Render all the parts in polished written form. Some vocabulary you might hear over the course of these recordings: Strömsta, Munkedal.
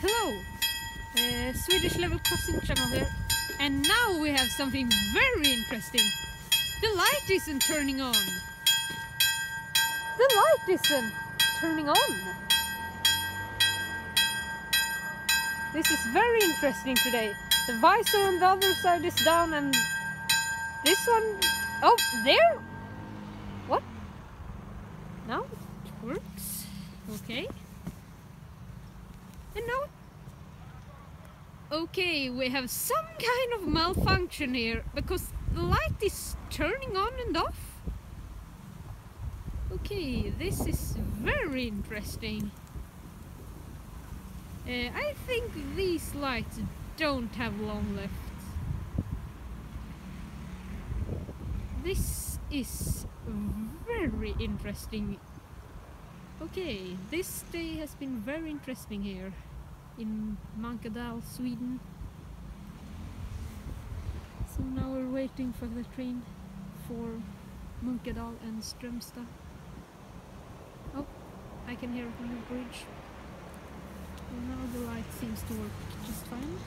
Hello! Swedish level crossing channel here. And now we have something very interesting. The light isn't turning on. The light isn't turning on. This is very interesting today. The visor on the other side is down and this one... Oh, there? What? Now it works. Okay. And now... Okay, we have some kind of malfunction here because the light is turning on and off. Okay, this is very interesting. I think these lights don't have long left. This is very interesting. Okay, this day has been very interesting here in Munkedal, Sweden. So now we're waiting for the train for Munkedal and Strömsta. Oh, I can hear it from the bridge. Well, now the light seems to work just fine.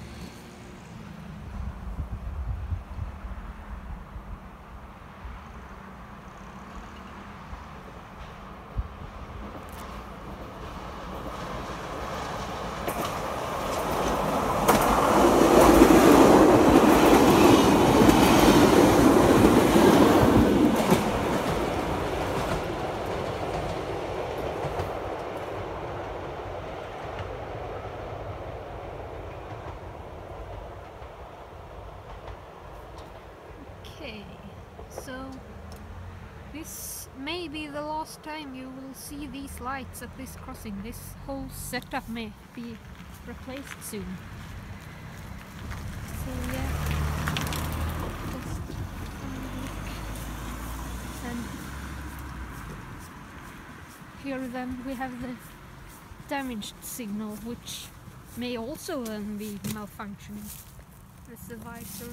Okay, so this may be the last time you will see these lights at this crossing. This whole setup may be replaced soon. So yeah, just and here then we have the damaged signal, which may also then be malfunctioning. There's the visor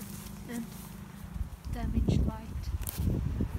and damaged light.